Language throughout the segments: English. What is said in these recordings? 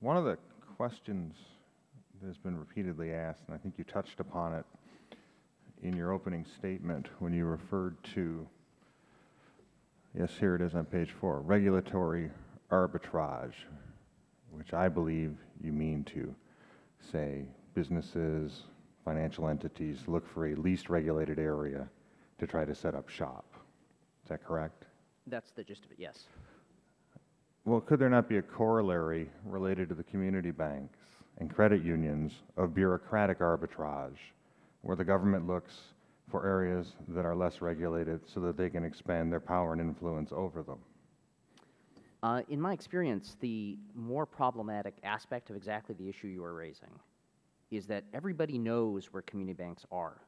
One of the questions that has been repeatedly asked, and I think you touched upon it in your opening statement when you referred to, yes, here it is on page 4, regulatory arbitrage, which I believe you mean to say businesses, financial entities look for a least regulated area to try to set up shop. Is that correct? That's the gist of it, yes. Well, could there not be a corollary related to the community banks and credit unions of bureaucratic arbitrage, where the government looks for areas that are less regulated so that they can expand their power and influence over them? In my experience, the more problematic aspect of exactly the issue you are raising is that everybody knows where community banks are.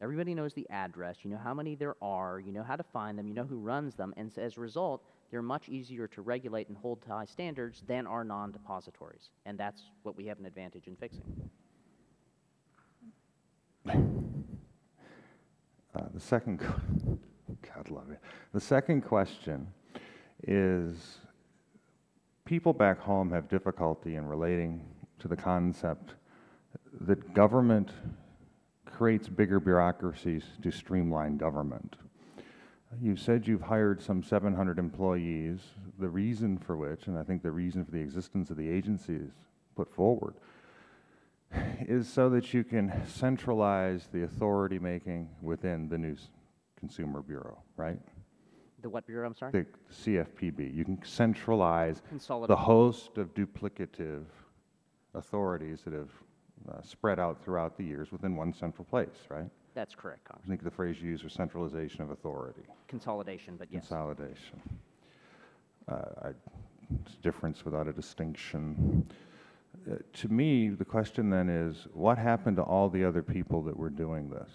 Everybody knows the address, you know how many there are, you know how to find them, you know who runs them, and so as a result, they're much easier to regulate and hold to high standards than are non-depositories, and that's what we have an advantage in fixing. God love you. The second question is, people back home have difficulty in relating to the concept that government creates bigger bureaucracies to streamline government. You said you've hired some 700 employees, the reason for which, and I think the reason for the existence of the agencies put forward, is so that you can centralize the authority making within the new Consumer Bureau, right? The what bureau, I'm sorry? The CFPB. You can centralize the host of duplicative authorities that have spread out throughout the years within one central place, right? That's correct, Congressman. I think the phrase you used was centralization of authority. Consolidation, but yes. Consolidation. It's a difference without a distinction. To me, the question then is, what happened to all the other people that were doing this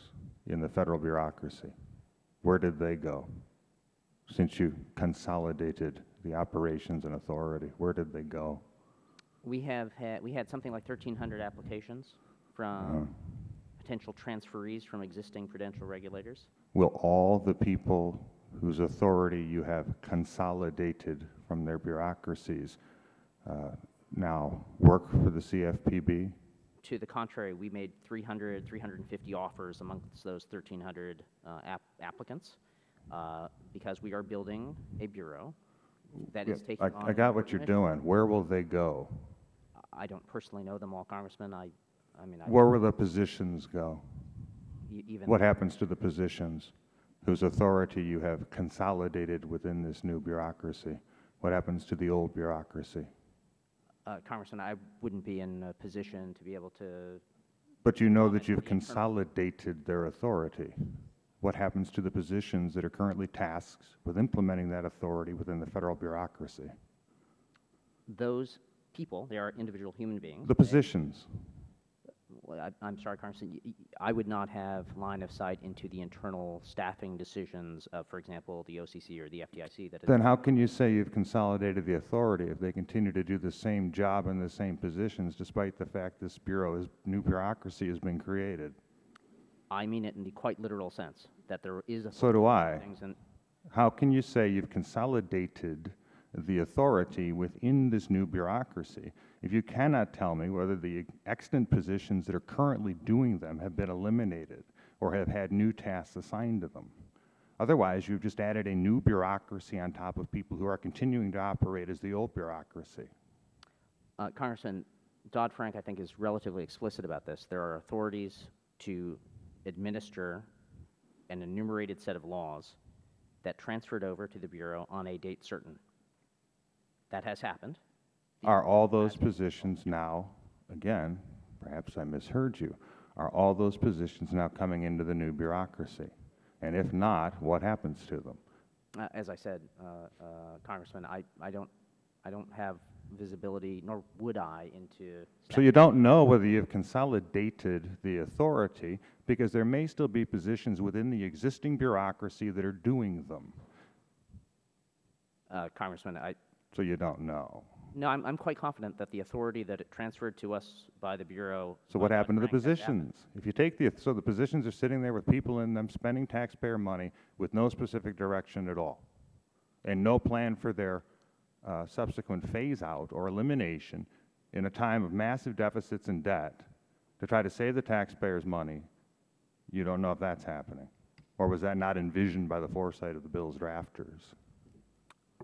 in the federal bureaucracy? Where did they go? Since you consolidated the operations and authority, where did they go? We had something like 1,300 applications from potential transferees from existing prudential regulators. Will all the people whose authority you have consolidated from their bureaucracies now work for the CFPB? To the contrary, we made 350 offers amongst those 1,300 applicants because we are building a bureau that is taking on... I got what you're doing. Where will they go? I don't personally know them all, Congressman. Where will the positions go? What happens to the positions whose authority you have consolidated within this new bureaucracy? What happens to the old bureaucracy? Congressman, I wouldn't be in a position to be able to... But you know that you've consolidated their authority. What happens to the positions that are currently tasked with implementing that authority within the federal bureaucracy? Those people, they are individual human beings. The positions. Well, I'm sorry, Congressman, I would not have line of sight into the internal staffing decisions of, for example, the OCC or the FDIC. Then how can you say you've consolidated the authority if they continue to do the same job in the same positions despite the fact this new bureaucracy has been created? I mean it in the quite literal sense that there is a... So do I. How can you say you've consolidated the authority within this new bureaucracy if you cannot tell me whether the extant positions that are currently doing them have been eliminated or have had new tasks assigned to them? Otherwise, you've just added a new bureaucracy on top of people who are continuing to operate as the old bureaucracy. Congressman, Dodd-Frank, I think, is relatively explicit about this. There are authorities to administer an enumerated set of laws that transferred over to the Bureau on a date certain. That has happened. Are all those positions now, again, perhaps I misheard you, are all those positions now coming into the new bureaucracy? And if not, what happens to them? As I said, Congressman, I don't have visibility, nor would I, into... So you don't know whether you've consolidated the authority because there may still be positions within the existing bureaucracy that are doing them. Congressman, So you don't know? No, I'm quite confident that the authority that it transferred to us by the Bureau... So what happened to the positions? If you take so the positions are sitting there with people in them spending taxpayer money with no specific direction at all and no plan for their subsequent phase out or elimination in a time of massive deficits and debt to try to save the taxpayers money, you don't know if that's happening. Or was that not envisioned by the foresight of the bill's drafters?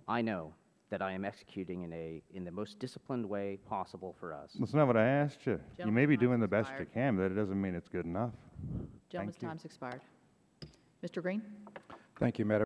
I know that I am executing in the most disciplined way possible for us. That's not what I asked you. You may be doing the best you can, but it doesn't mean it's good enough. Gentleman's time's expired. Mr. Green. Thank you, Madam.